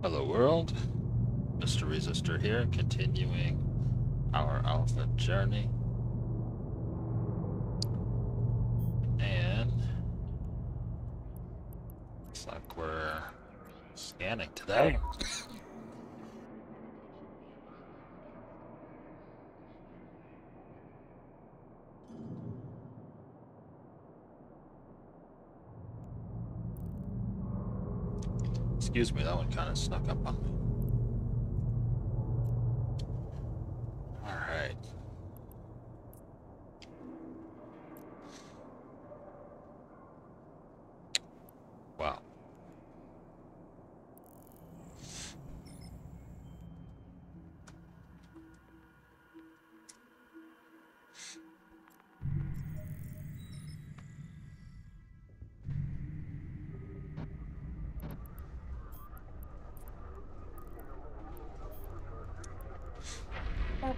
Hello world, Mr. Resistor here, continuing our Alpha journey. And looks like we're scanning today. Excuse me, that one kind of snuck up on me. All right. Wow.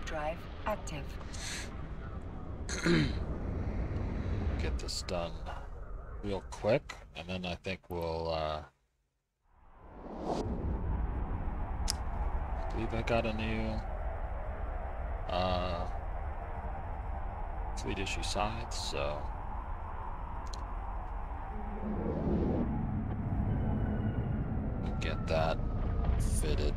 Drive active. Get this done real quick, and then I think we'll. I believe I got a new Fleet Issue side, so. We'll get that fitted.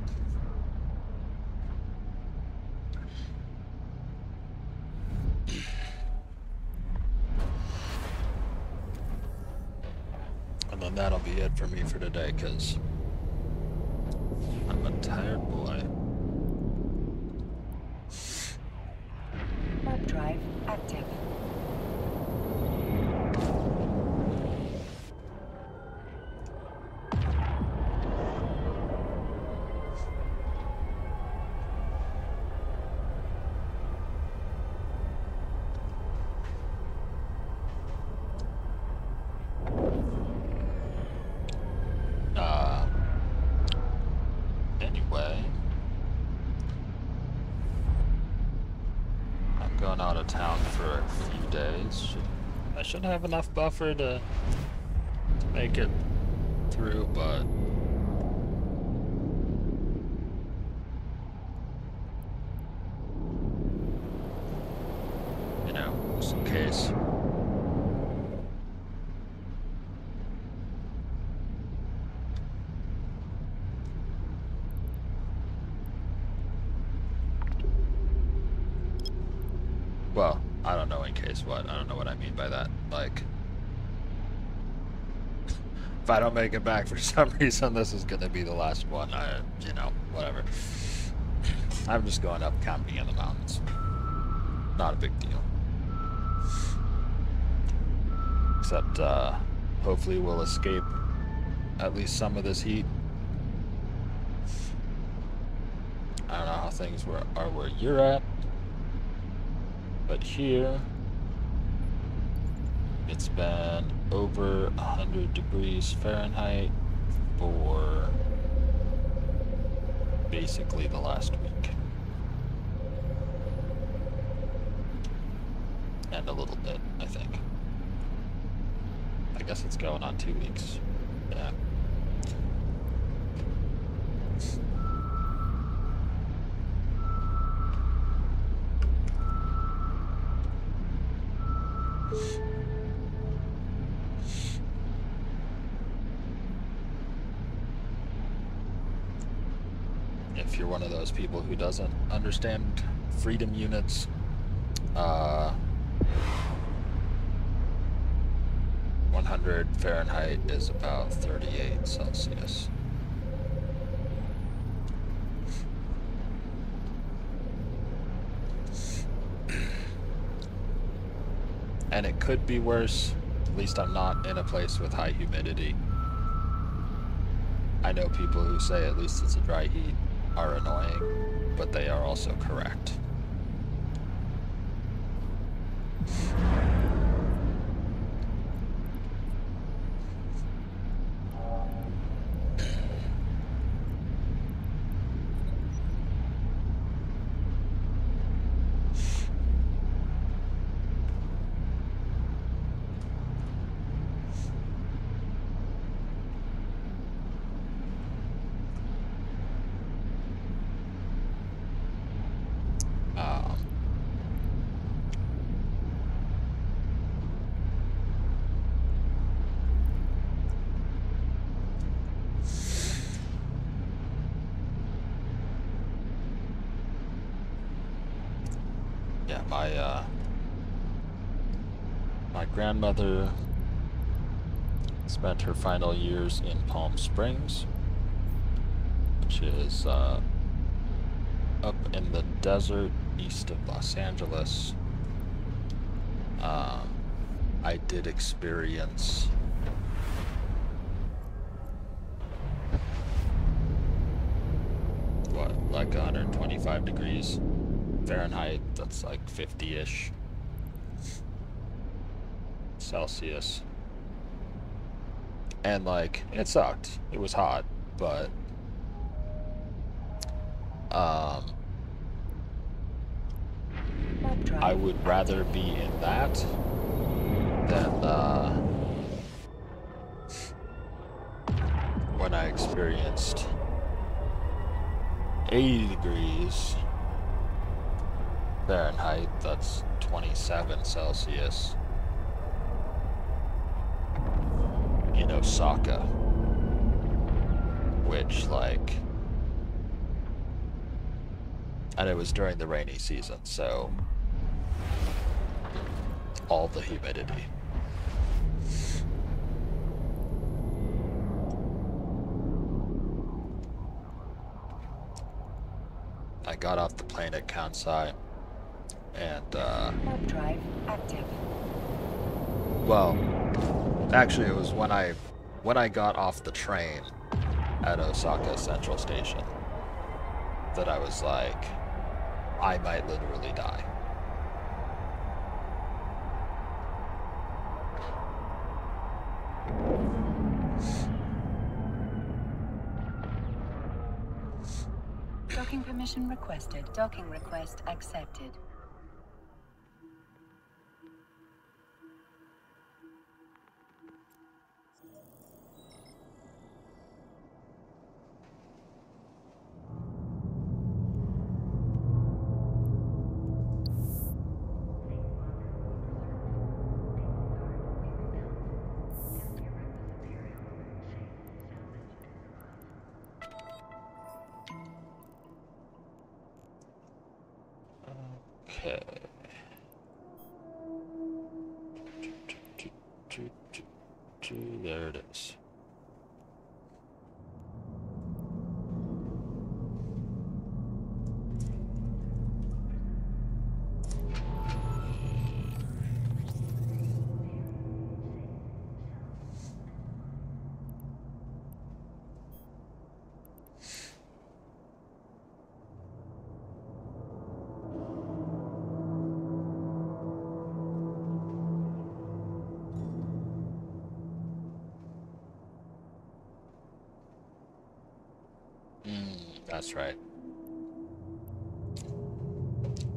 And that'll be it for me for today, because I'm a tired boy. Warp drive active. Out of town for a few days. I should have enough buffer to make it through, but you know, just in case. Well, I don't know in case what. I don't know what I mean by that. Like, if I don't make it back for some reason, this is going to be the last one. You know, whatever. I'm just going up camping in the mountains. Not a big deal. Except, hopefully we'll escape at least some of this heat. I don't know how things are where you're at. But here, it's been over 100 degrees Fahrenheit for basically the last week. And a little bit, I think. I guess it's going on 2 weeks. Yeah. If you're one of those people who doesn't understand freedom units, .100 Fahrenheit is about 38 Celsius. And it could be worse. At least I'm not in a place with high humidity. I know people who say at least it's a dry heat are annoying, but they are also correct. yeah, my my grandmother spent her final years in Palm Springs, which is up in the desert east of Los Angeles. I did experience what, like 125 degrees Fahrenheit, that's like 50-ish Celsius, and like it sucked. It was hot, but I would rather be in that than when I experienced 80 degrees Fahrenheit, that's 27 Celsius, in Osaka, which like, and it was during the rainy season, so all the humidity. I got off the plane at Kansai and drive active. Well, actually it was when I got off the train at Osaka Central Station that I was like, I might literally die. Docking permission requested. Docking request accepted. There it is. That's right.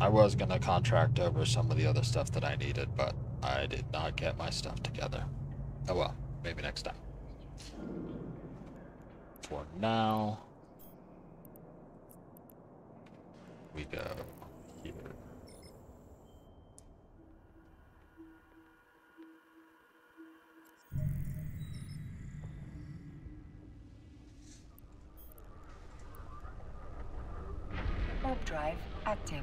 I was gonna contract over some of the other stuff that I needed, but I did not get my stuff together. Oh well, maybe next time. For now, we go here. Drive active.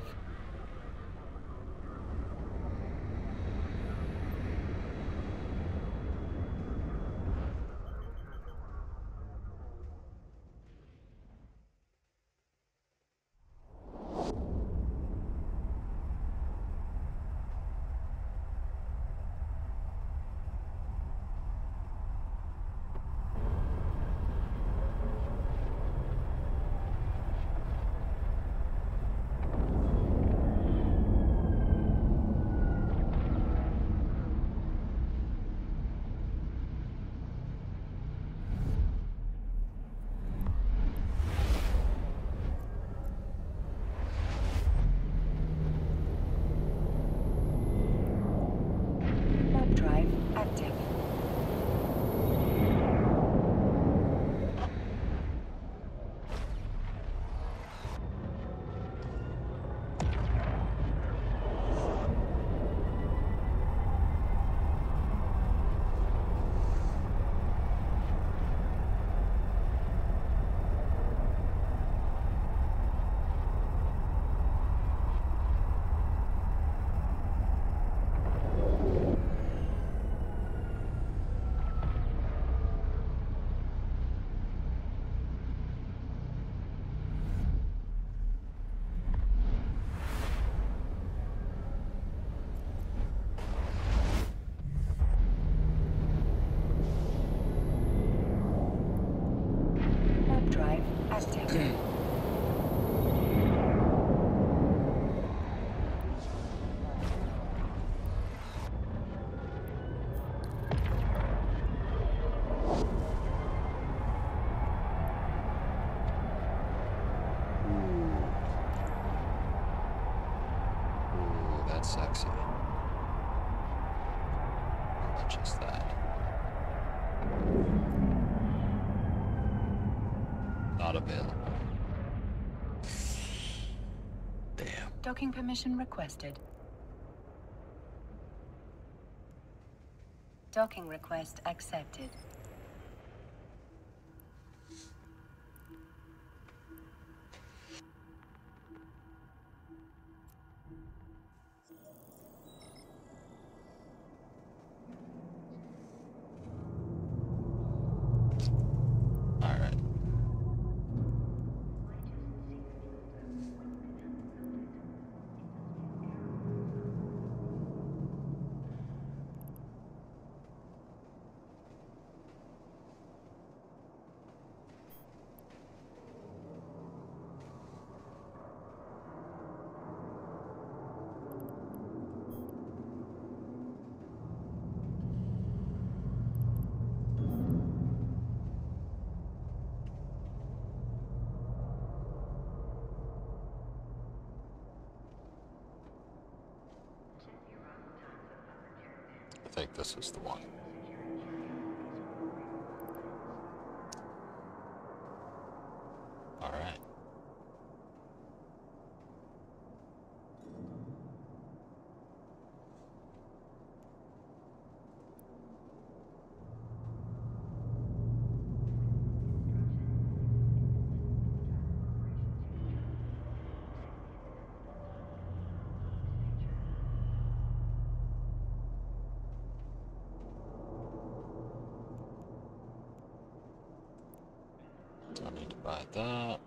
Docking permission requested. Docking request accepted. I think this is the one. All right. That.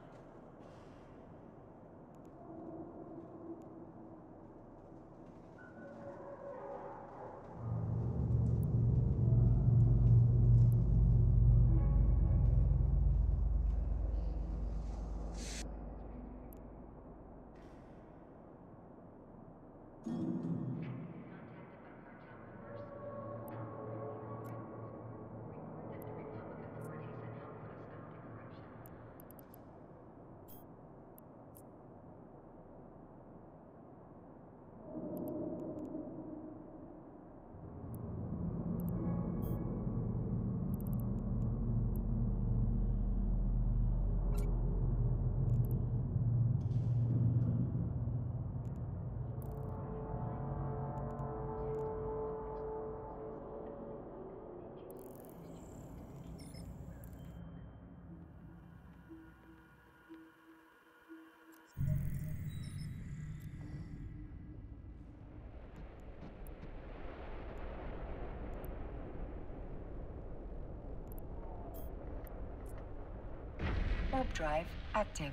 Warp drive active.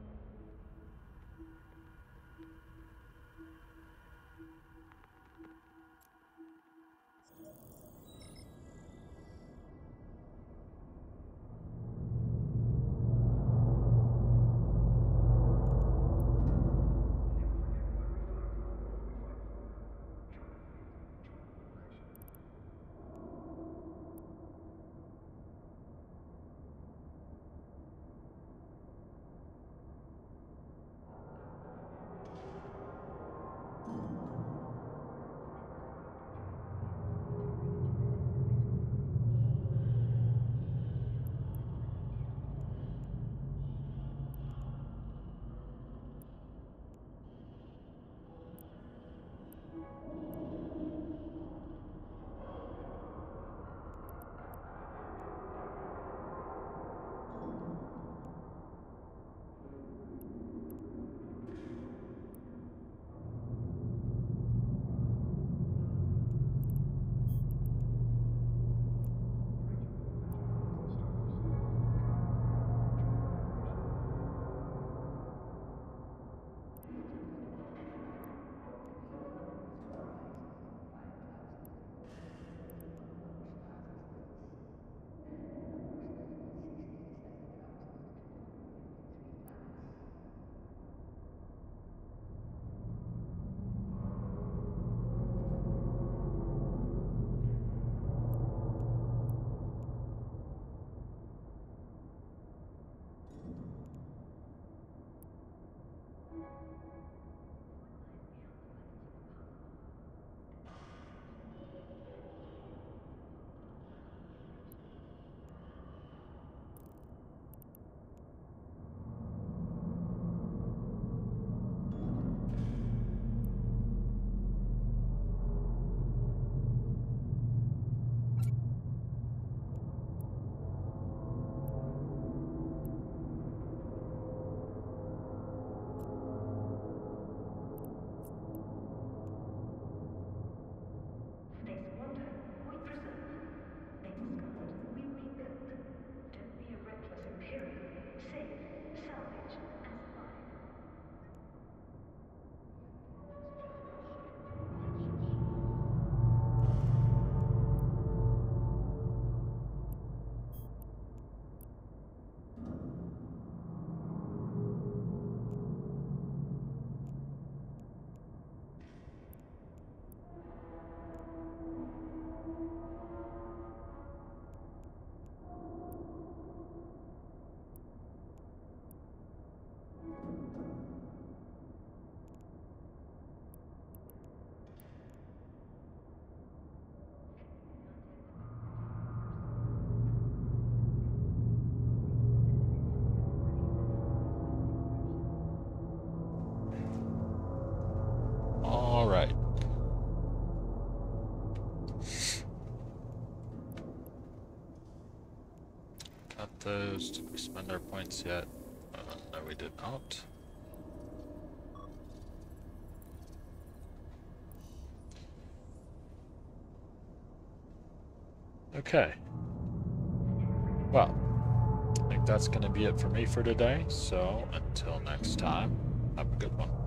right. Got those. Did we spend our points yet? No, we did not. Okay. Well, I think that's going to be it for me for today. So until next time, have a good one.